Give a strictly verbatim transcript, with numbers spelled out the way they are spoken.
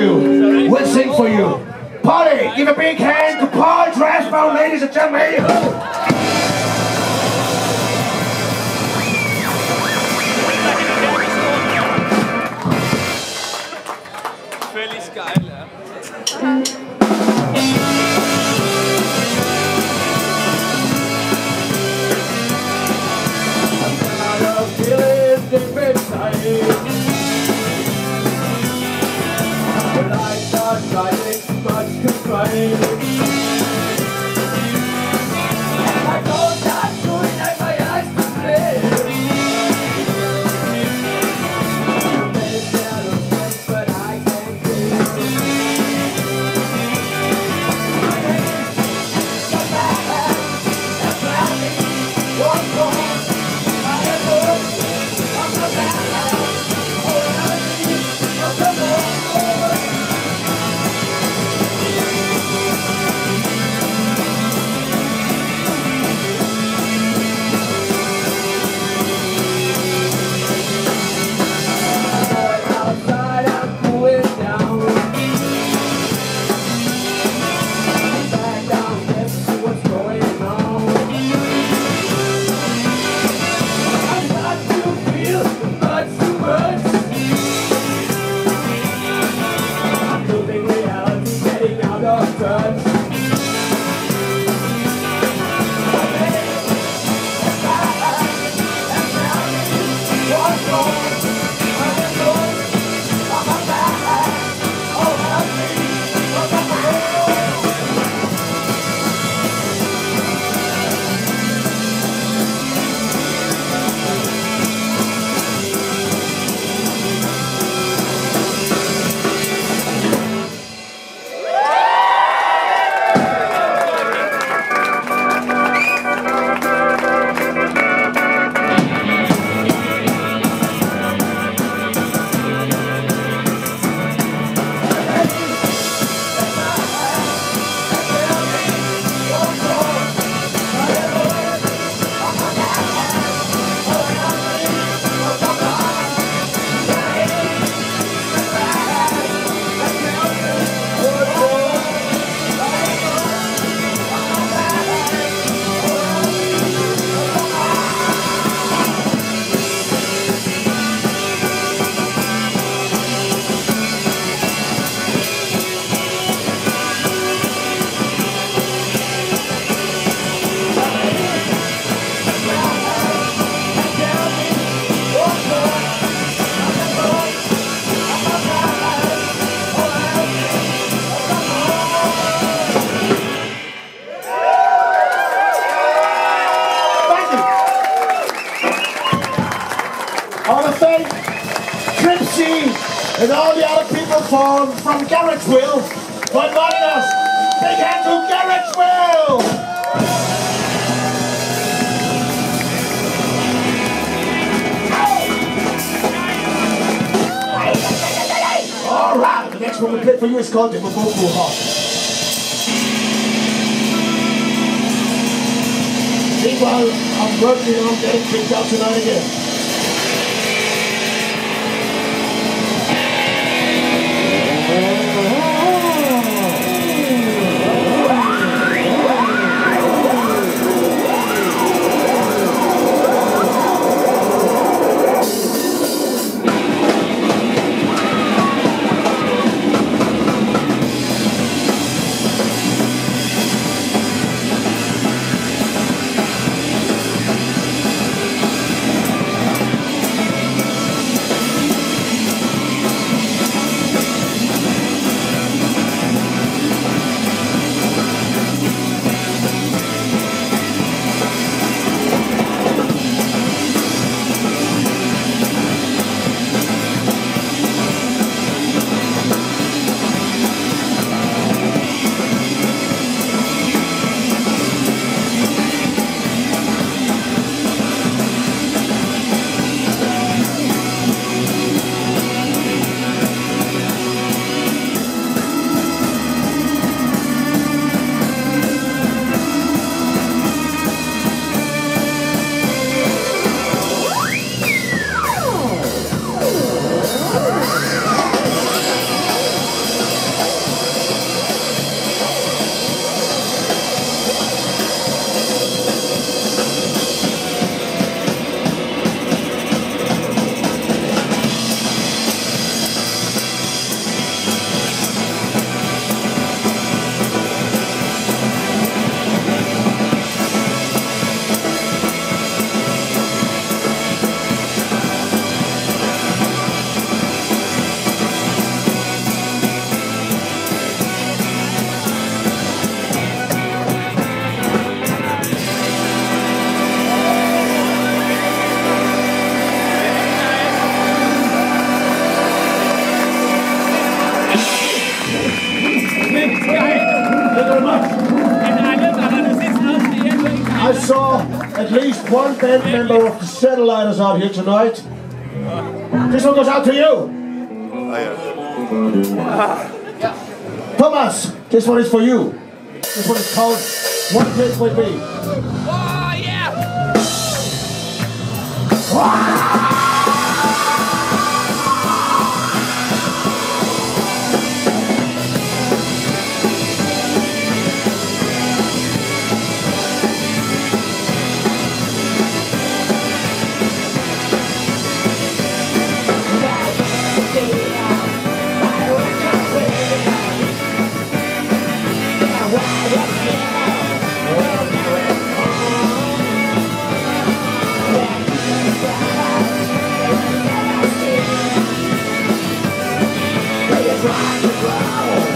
you. We'll sing for you. Polly, give a big hand to Paul Trashbones, ladies and gentlemen. And all the other people from, from Garrettsville for inviting us. Big hand to Garrettsville! All right, the next one we play for you is called the Bongo Hop. Meanwhile, I'm working on getting picked up tonight again. I saw at least one band member of the Satellites out here tonight. This one goes out to you. Thomas, this one is for you. This one is called One Place with Me. Oh yeah! Wow. Rock and roll.